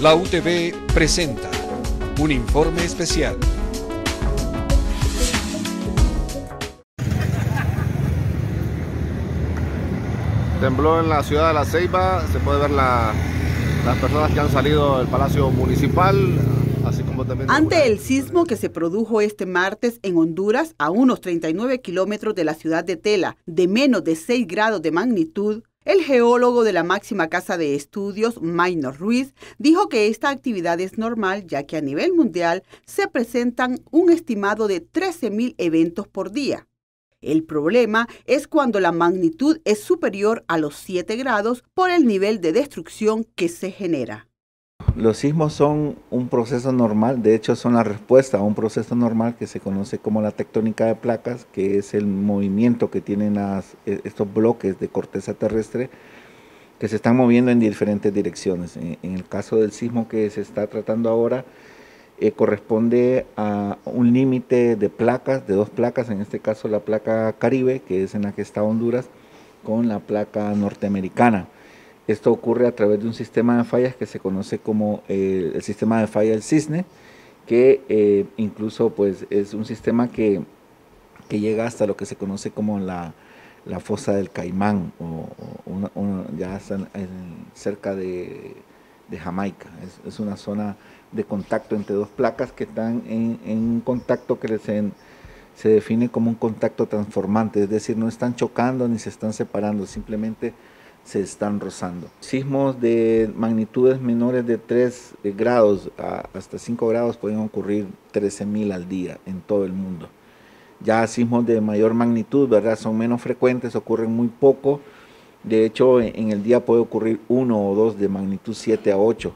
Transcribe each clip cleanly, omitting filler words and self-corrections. La UTV presenta un informe especial. Tembló en la ciudad de La Ceiba, se puede ver las personas que han salido del Palacio Municipal. Así como también ante el sismo que se produjo este martes en Honduras, a unos 39 kilómetros de la ciudad de Tela, de menos de 6 grados de magnitud, el geólogo de la máxima casa de estudios, Maynor Ruiz, dijo que esta actividad es normal, ya que a nivel mundial se presentan un estimado de 13.000 eventos por día. El problema es cuando la magnitud es superior a los 7 grados por el nivel de destrucción que se genera. Los sismos son un proceso normal, de hecho son la respuesta a un proceso normal que se conoce como la tectónica de placas, que es el movimiento que tienen estos bloques de corteza terrestre que se están moviendo en diferentes direcciones. En el caso del sismo que se está tratando ahora, corresponde a un límite de placas, de dos placas, en este caso la placa Caribe, que es en la que está Honduras, con la placa norteamericana. Esto ocurre a través de un sistema de fallas que se conoce como el sistema de falla del cisne, que incluso pues, es un sistema que llega hasta lo que se conoce como la fosa del Caimán, o ya están cerca de Jamaica. Es una zona de contacto entre dos placas que están en un contacto que se define como un contacto transformante, es decir, no están chocando ni se están separando, simplemente se están rozando. Sismos de magnitudes menores de 3 grados hasta 5 grados pueden ocurrir 13.000 al día en todo el mundo. Ya sismos de mayor magnitud, ¿verdad?, son menos frecuentes, ocurren muy poco. De hecho, en el día puede ocurrir uno o dos de magnitud 7 a 8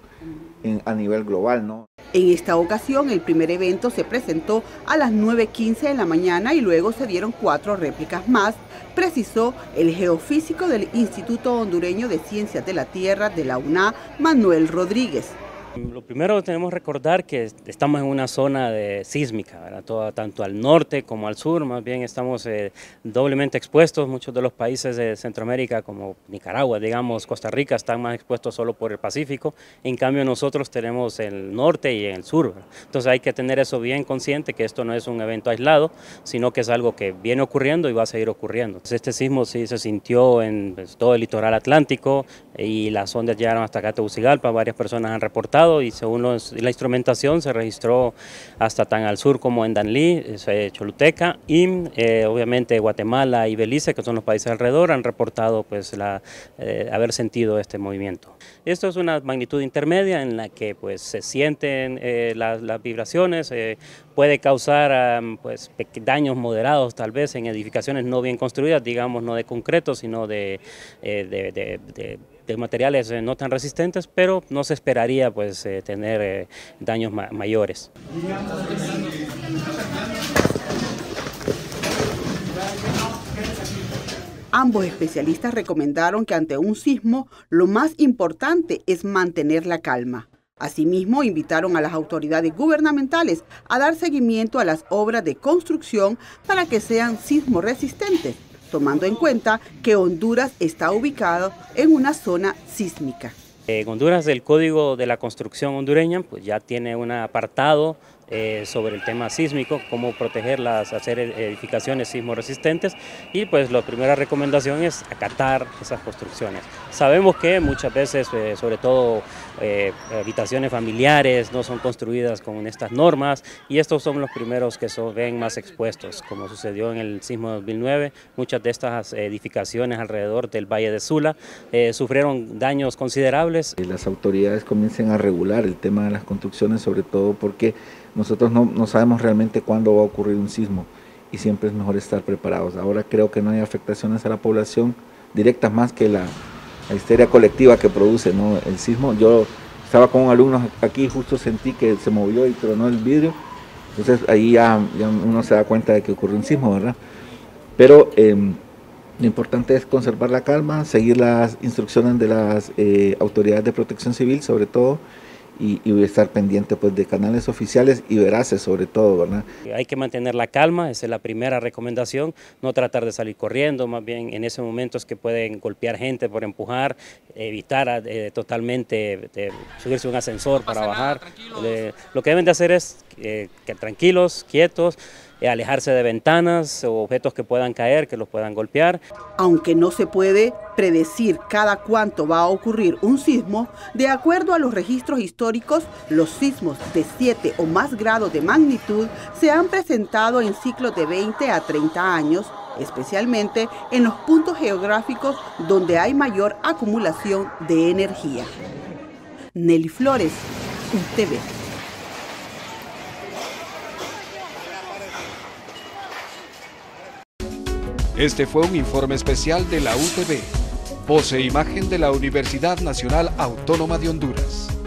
a nivel global, ¿no? En esta ocasión, el primer evento se presentó a las 9:15 de la mañana y luego se dieron 4 réplicas más, precisó el geofísico del Instituto Hondureño de Ciencias de la Tierra de la UNA, Manuel Rodríguez. Lo primero tenemos que recordar que estamos en una zona sísmica, ¿verdad? Tanto al norte como al sur, más bien estamos doblemente expuestos. Muchos de los países de Centroamérica como Nicaragua, digamos Costa Rica, están más expuestos solo por el Pacífico, en cambio nosotros tenemos el norte y el sur, ¿verdad? Entonces hay que tener eso bien consciente, que esto no es un evento aislado, sino que es algo que viene ocurriendo y va a seguir ocurriendo. Entonces, este sismo sí se sintió en todo el litoral atlántico y las ondas llegaron hasta acá Tegucigalpa, varias personas han reportado, y según la instrumentación se registró hasta tan al sur como en Danlí, Choluteca y obviamente Guatemala y Belice, que son los países alrededor, han reportado pues, haber sentido este movimiento. Esto es una magnitud intermedia en la que pues, se sienten las vibraciones, puede causar pues, daños moderados tal vez en edificaciones no bien construidas, digamos no de concreto, sino de materiales no tan resistentes, pero no se esperaría pues, tener daños mayores. Ambos especialistas recomendaron que ante un sismo lo más importante es mantener la calma. Asimismo, invitaron a las autoridades gubernamentales a dar seguimiento a las obras de construcción para que sean sismo resistentes, tomando en cuenta que Honduras está ubicado en una zona sísmica. En Honduras, el Código de la Construcción hondureña pues ya tiene un apartado sobre el tema sísmico, cómo proteger hacer edificaciones sismo resistentes, y pues la primera recomendación es acatar esas construcciones. Sabemos que muchas veces, sobre todo habitaciones familiares, no son construidas con estas normas y estos son los primeros que se ven más expuestos, como sucedió en el sismo de 2009, muchas de estas edificaciones alrededor del Valle de Sula sufrieron daños considerables. Las autoridades comiencen a regular el tema de las construcciones, sobre todo porque nosotros no sabemos realmente cuándo va a ocurrir un sismo y siempre es mejor estar preparados. Ahora creo que no hay afectaciones a la población directas más que la histeria colectiva que produce, ¿no?, el sismo. Yo estaba con alumnos aquí y justo sentí que se movió y tronó el vidrio. Entonces ahí ya uno se da cuenta de que ocurrió un sismo, ¿verdad? Pero lo importante es conservar la calma, seguir las instrucciones de las autoridades de protección civil sobre todo, y voy a estar pendiente pues de canales oficiales y veraces sobre todo, ¿verdad? Hay que mantener la calma, esa es la primera recomendación, no tratar de salir corriendo, más bien en esos momentos que pueden golpear gente por empujar, evitar totalmente subirse a un ascensor para bajar. Lo que deben de hacer es que tranquilos, quietos, alejarse de ventanas o objetos que puedan caer, que los puedan golpear. Aunque no se puede predecir cada cuánto va a ocurrir un sismo, de acuerdo a los registros históricos, los sismos de 7 o más grados de magnitud se han presentado en ciclos de 20 a 30 años, especialmente en los puntos geográficos donde hay mayor acumulación de energía. Nelly Flores, UTV. Este fue un informe especial de la UTV, voz e imagen de la Universidad Nacional Autónoma de Honduras.